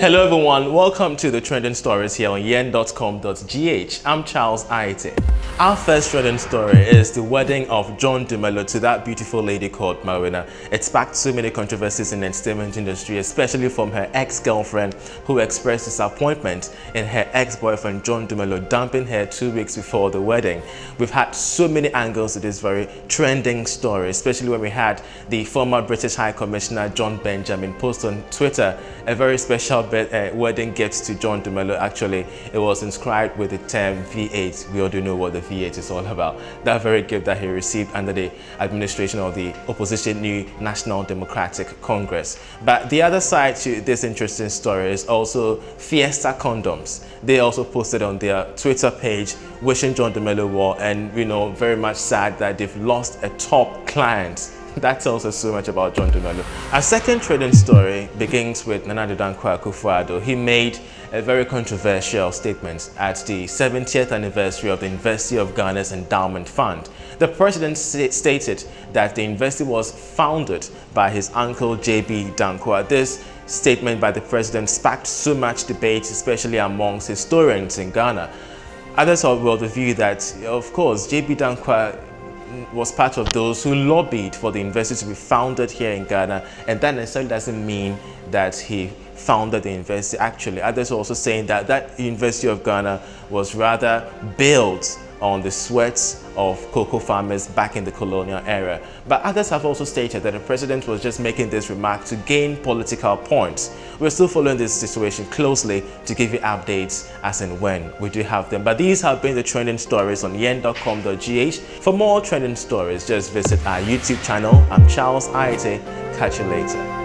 Hello everyone, welcome to the Trending Stories here on yen.com.gh. I'm Charles Ayitey. Our first trending story is the wedding of John Dumelo to that beautiful lady called Marina. It sparked so many controversies in the entertainment industry, especially from her ex-girlfriend who expressed disappointment in her ex-boyfriend John Dumelo dumping her 2 weeks before the wedding. We've had so many angles to this very trending story, especially when we had the former British High Commissioner John Benjamin post on Twitter a very special wedding gift to John Dumelo. Actually, it was inscribed with the term V8. We all do know what the V8 is all about. That very gift that he received under the administration of the opposition New National Democratic Congress. But the other side to this interesting story is also Fiesta condoms. They also posted on their Twitter page wishing John Dumelo well, and you know, very much sad that they've lost a top client. That tells us so much about John Dumelo. Our second trending story begins with Nana Akufo-Addo. He made a very controversial statement at the 70th anniversary of the University of Ghana's endowment fund. The president stated that the university was founded by his uncle J.B. Danquah. This statement by the president sparked so much debate, especially amongst historians in Ghana. Others are of the view that, of course, J.B. Danquah was part of those who lobbied for the university to be founded here in Ghana, and that necessarily doesn't mean that he founded the university. Actually, others are also saying that University of Ghana was rather built on the sweats of cocoa farmers back in the colonial era. But others have also stated that the president was just making this remark to gain political points. We're still following this situation closely to give you updates as and when we do have them. But these have been the trending stories on yen.com.gh. For more trending stories, just visit our YouTube channel. I'm Charles Ayitey. Catch you later.